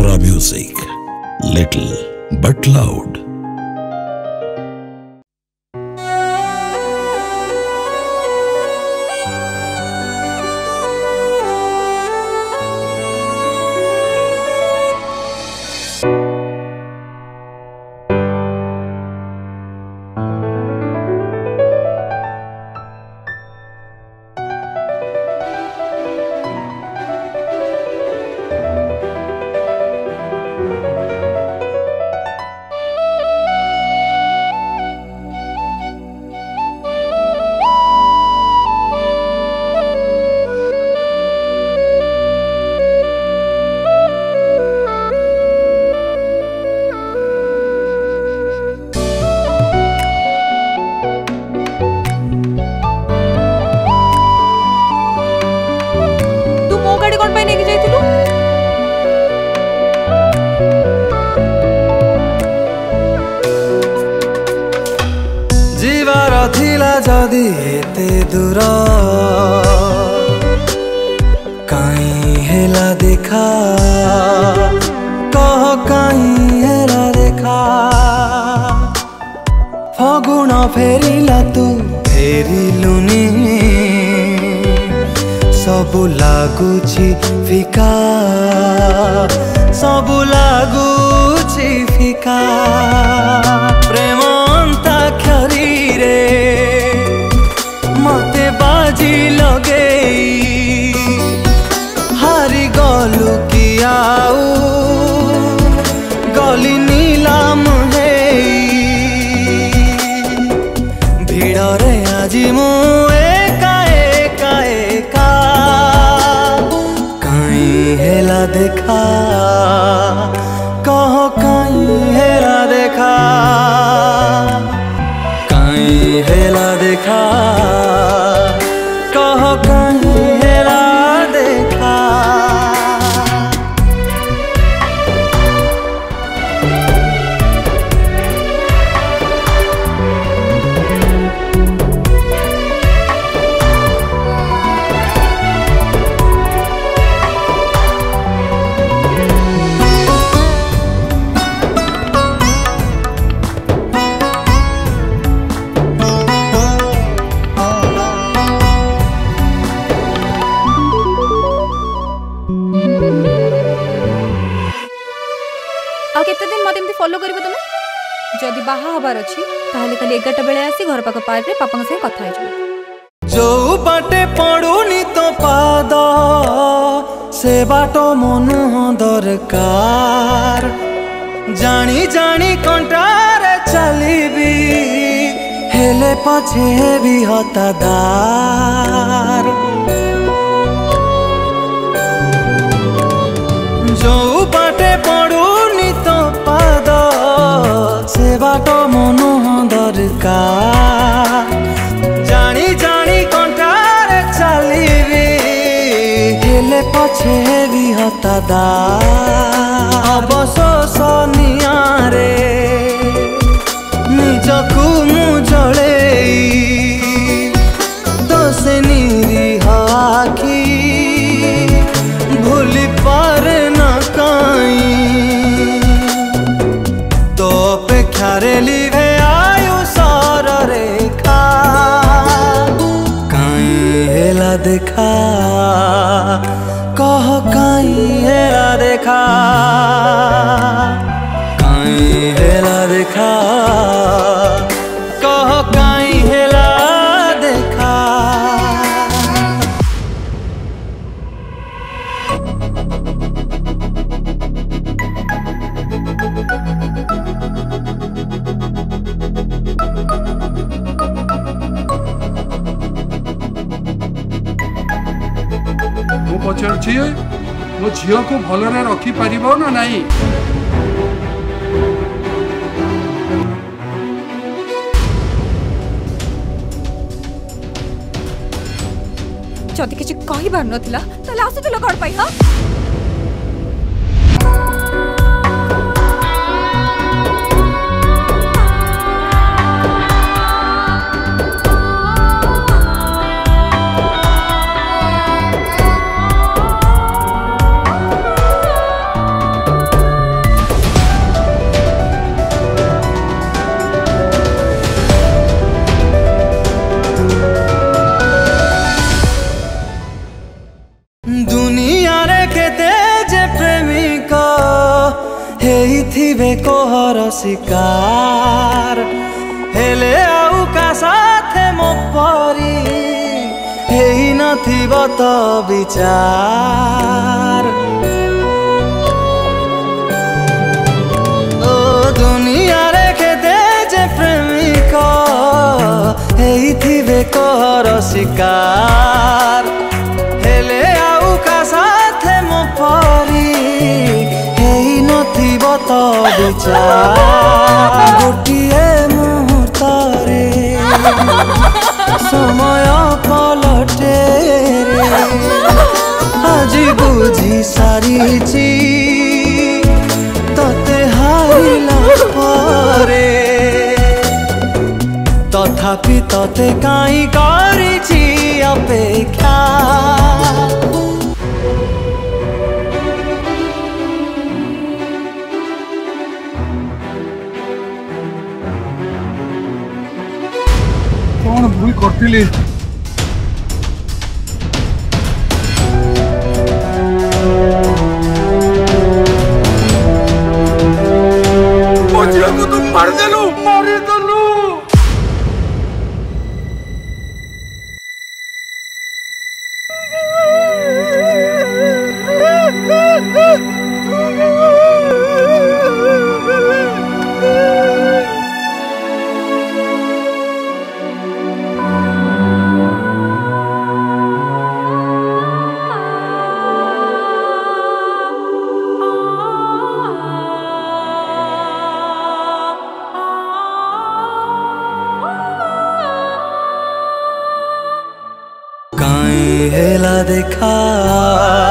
Zora Music, little but loud. जीवारा थिला जदि एते दूर काई हेला देखा, कह काई हेला देखा। फगुण फेरिला तू फेरिलुनी, सबु लागुछि फिका, सबु लागुछि फिका। प्रेम अंताक्षरी रे मते बाजी लगेई, हारी गलु कि आउ गली नीलाम हेई। भीड़ रे आजि मु देखा, कहो काई हेला देखा, काई हेला देखा, कहो काई हेला देखा। फॉलो कर जदि बाहा हबार अच्छी ताहले खाली 11टा बेले आसी घर पाक पार्क रे पापा संगे कथा हे जइबो। जो बाटे पडुनी तो पाद से बाटो मनु दरकार, जानी जानी कंटार चलीबी हेले पछे हेबी हतादार। जो बाटे पडुनी तो पाद से बाटो मनु दरकार, जानी जानी कंठार चलीबी हेले पछे हेबी हतादार। अवशोष नियारे निजकु मु जळेई, तो से निरीह आखी भूली पारे ना काई। तो अपेक्षारे लिभे आयु सर रेखा, काई हेला देखा, कह काई हेला देखा, काई हेला देखा, कह काई हेला देखा। मु पचारे मो झी को भलर रखी पार ना नहीं। जदि किसी कही बार नाला आसुला कौन पाई हा? बेको हर शिकार हेले आउ का साथे मो परी हेई न थिबो तो विचार ओ दुनिया रे खेदे जे प्रेमी को हेई थिबे को हर शिकार हेले आउ का साथे मो परी गोटे मुहूर्त समय पलटे आज बुझी सारी तते हारिला परे तथापि तते काई करिछि अपेक्षा कौन भूल करती तुम मार देलू काई हेला देखा।